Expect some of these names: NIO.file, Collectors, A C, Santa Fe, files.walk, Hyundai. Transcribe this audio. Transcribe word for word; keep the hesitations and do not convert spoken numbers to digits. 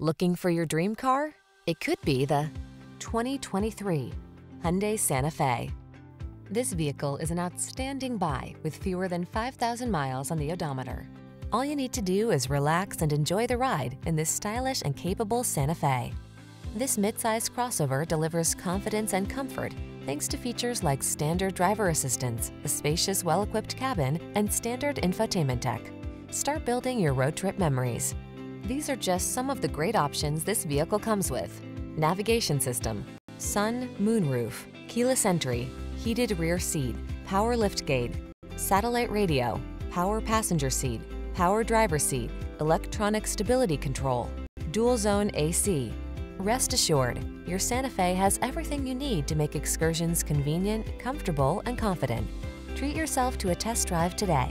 Looking for your dream car? It could be the twenty twenty-three Hyundai Santa Fe. This vehicle is an outstanding buy with fewer than five thousand miles on the odometer. All you need to do is relax and enjoy the ride in this stylish and capable Santa Fe. This midsize crossover delivers confidence and comfort thanks to features like standard driver assistance, a spacious, well-equipped cabin, and standard infotainment tech. Start building your road trip memories. These are just some of the great options this vehicle comes with: navigation system, sun, moon roof, keyless entry, heated rear seat, power liftgate, satellite radio, power passenger seat, power driver seat, electronic stability control, dual zone A C. Rest assured, your Santa Fe has everything you need to make excursions convenient, comfortable, and confident. Treat yourself to a test drive today.